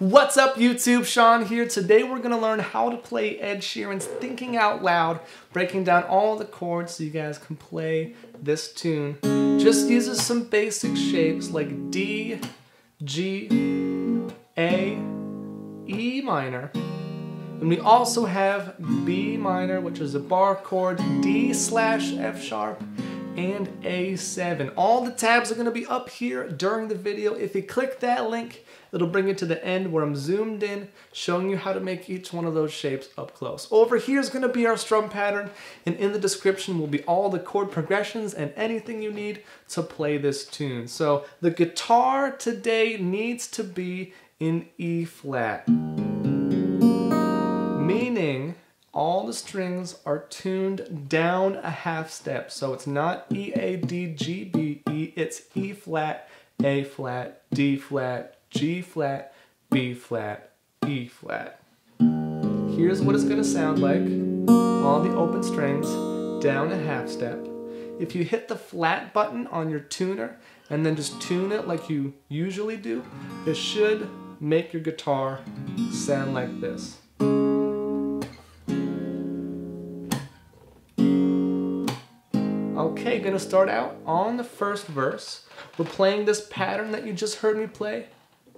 What's up YouTube, Sean here. Today we're gonna learn how to play Ed Sheeran's Thinking Out Loud, breaking down all the chords so you guys can play this tune. Just uses some basic shapes like D, G, A, E minor, and we also have B minor, which is a bar chord, D/F sharp, and A7. All the tabs are going to be up here during the video. If you click that link, it'll bring you to the end where I'm zoomed in, showing you how to make each one of those shapes up close. Over here is going to be our strum pattern, and in the description will be all the chord progressions and anything you need to play this tune. So the guitar today needs to be in E flat, meaning all the strings are tuned down a half step. So it's not E, A, D, G, B, E. It's E flat, A flat, D flat, G flat, B flat, E flat. Here's what it's going to sound like. All the open strings down a half step. If you hit the flat button on your tuner and then just tune it like you usually do, it should make your guitar sound like this. Okay, gonna start out on the first verse. We're playing this pattern that you just heard me play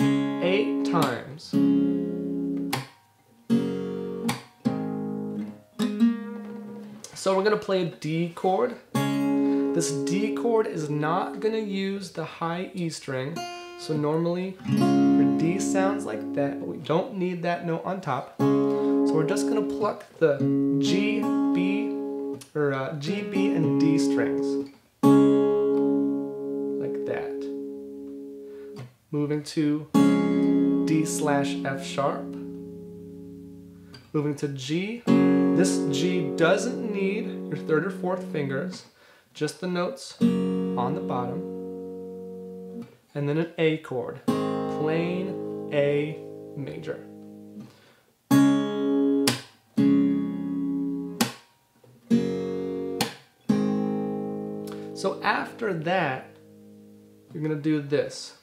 8 times. So we're gonna play a D chord. This D chord is not gonna use the high E string. So normally your D sounds like that, but we don't need that note on top. So we're just gonna pluck the G, B, or G, B, and D strings, like that. Moving to D/F sharp, moving to G. This G doesn't need your third or fourth fingers, just the notes on the bottom, and then an A chord, plain A major. So after that, you're going to do this,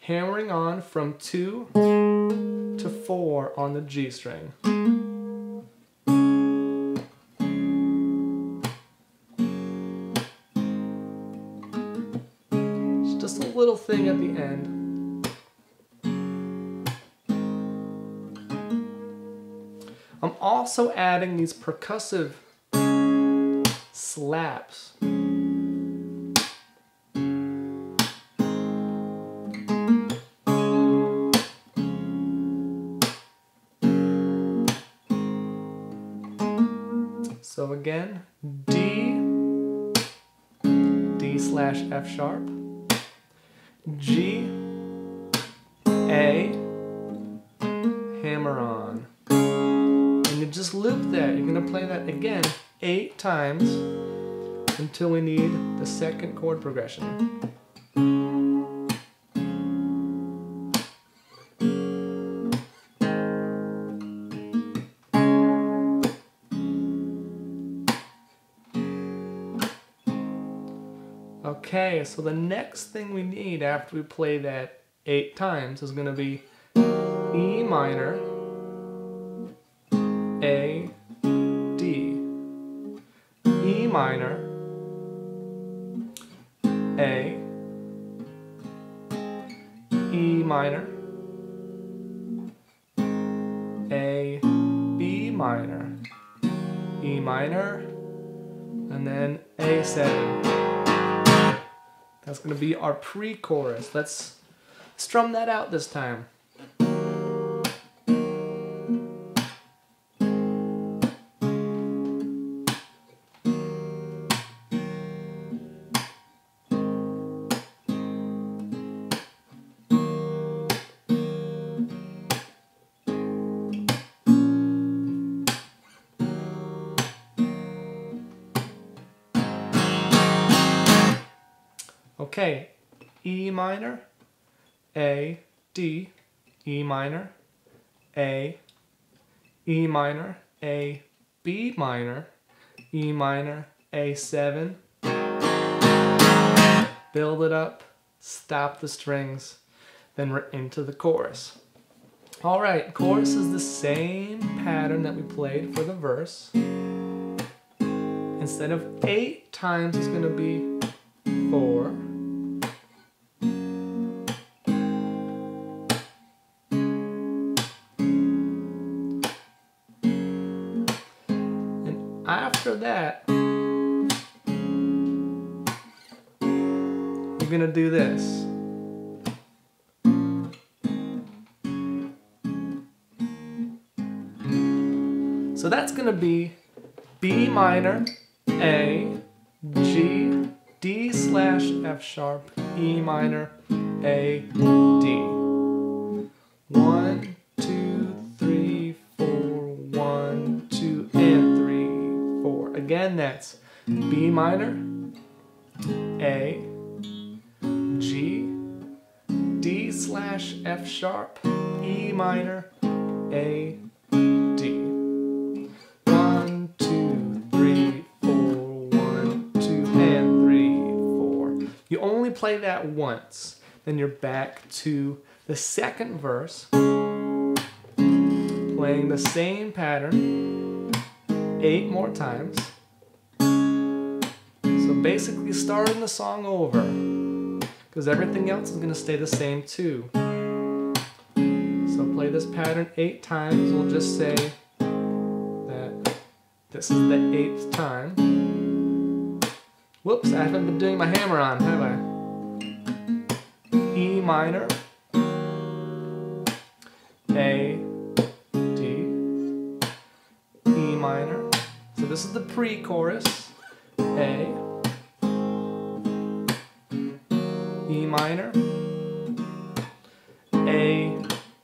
hammering on from 2 to 4 on the G string. It's just a little thing at the end. I'm also adding these percussive slaps. So again, D/F sharp, G, A, hammer on. And you just loop that. You're going to play that again 8 times until we need the second chord progression. Okay, so the next thing we need after we play that 8 times is going to be E minor, A, E minor, A, E minor, A, B minor, E minor, and then A7. That's going to be our pre-chorus. Let's strum that out this time. Okay, E minor, A, D, E minor, A, E minor, A, B minor, E minor, A7. Build it up, stop the strings. Then we're into the chorus. All right, chorus is the same pattern that we played for the verse. Instead of 8 times, it's gonna be 4. And after that, we're gonna do this. So that's going to be B minor, A, G, D/F#, E minor, A, D. 1, 2, 3, 4, 1, 2, and 3, 4. Again, that's B minor, A, G, D/F#, E minor, A, D. 1, 2, 3, 4, 1, 2, and 3, 4. You only play that once. Then you're back to the second verse, playing the same pattern 8 more times. So basically starting the song over, because everything else is going to stay the same too. So play this pattern 8 times. We'll just say that this is the 8th time. Whoops, I haven't been doing my hammer on, have I? E minor, A, D, E minor. So this is the pre-chorus. A, E minor, A,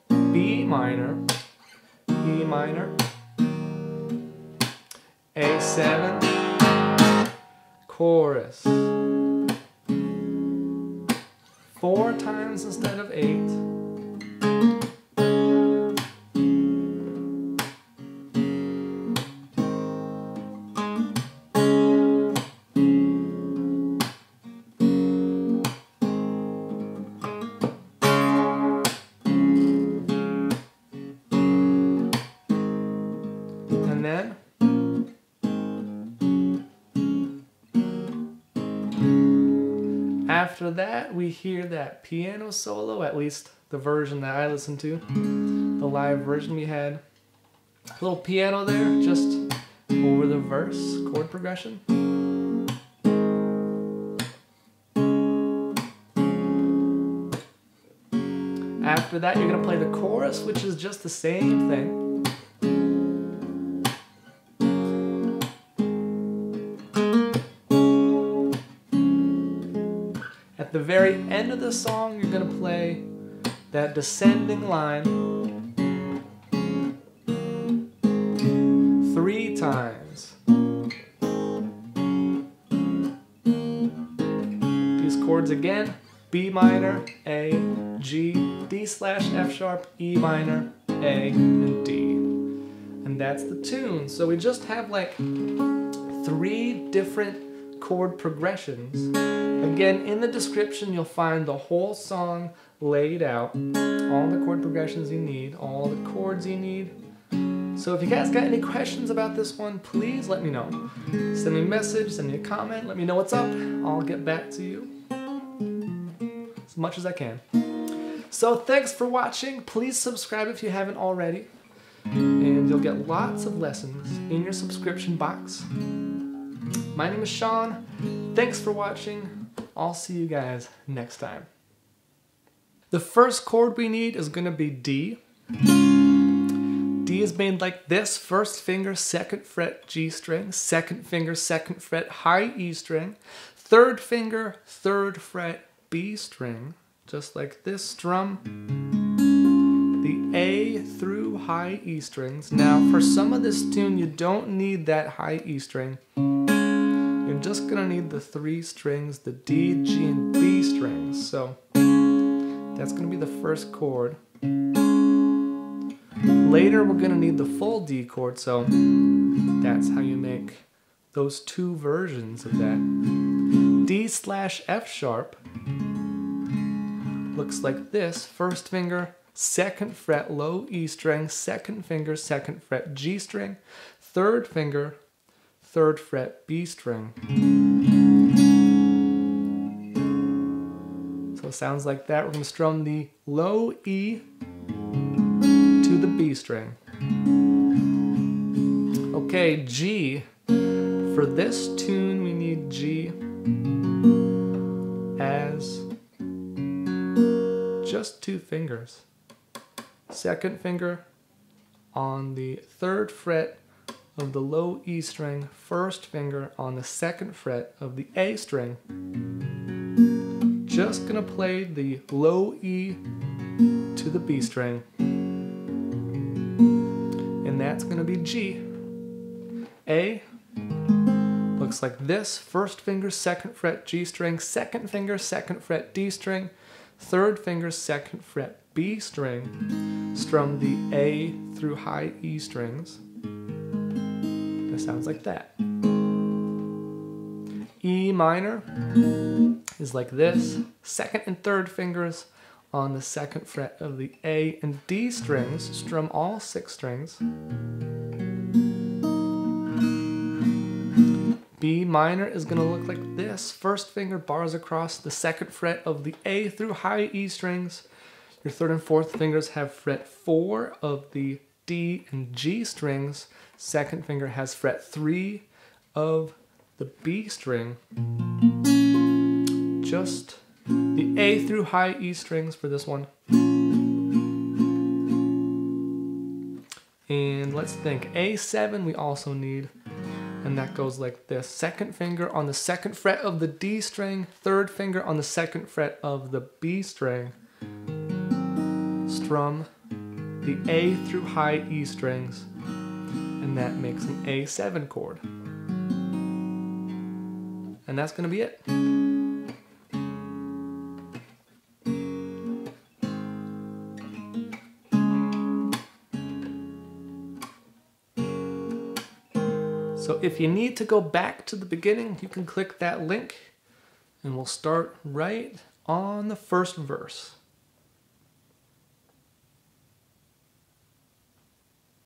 B minor, E minor, A7, chorus. 4 times instead of 8. And then after that, we hear that piano solo, at least the version that I listened to, the live version we had. A little piano there, just over the verse, chord progression. After that, you're going to play the chorus, which is just the same thing. At the very end of the song, you're going to play that descending line 3 times. These chords again, B minor, A, G, D/F#, E minor, A, and D. And that's the tune. So we just have like 3 different chord progressions. Again, in the description, you'll find the whole song laid out, all the chord progressions you need, all the chords you need. So if you guys got any questions about this one, please let me know. Send me a message, send me a comment, let me know what's up. I'll get back to you as much as I can. So thanks for watching. Please subscribe if you haven't already. And you'll get lots of lessons in your subscription box. My name is Sean. Thanks for watching. I'll see you guys next time. The first chord we need is going to be D. D is made like this: first finger, 2nd fret, G string, 2nd finger, 2nd fret, high E string, 3rd finger, 3rd fret, B string, just like this strum, the A through high E strings. Now for some of this tune, you don't need that high E string. You're just going to need the 3 strings, the D, G, and B strings. So that's going to be the first chord. Later we're going to need the full D chord, so that's how you make those 2 versions of that. D/F#, looks like this. First finger, second fret, low E string, second finger, second fret, G string, third finger, third fret, B string. So it sounds like that. We're going to strum the low E to the B string. Okay, G. For this tune, we need G as just two fingers. Second finger on the third fret of the low E string, first finger on the second fret of the A string. Just gonna play the low E to the B string. And that's gonna be G. A looks like this. First finger, second fret, G string, second finger, second fret, D string, third finger, second fret, B string. Strum the A through high E strings. That sounds like that. E minor is like this. Second and third fingers on the second fret of the A and D strings. Strum all six strings. B minor is going to look like this. First finger bars across the second fret of the A through high E strings. Your third and fourth fingers have fret 4 of the D and G strings. Second finger has fret 3 of the B string. Just the A through high E strings for this one. And let's think. A7 we also need. And that goes like this. Second finger on the second fret of the D string, third finger on the second fret of the B string. Strum the A through high E strings, and that makes an A7 chord. And that's going to be it. So if you need to go back to the beginning, you can click that link, and we'll start right on the first verse.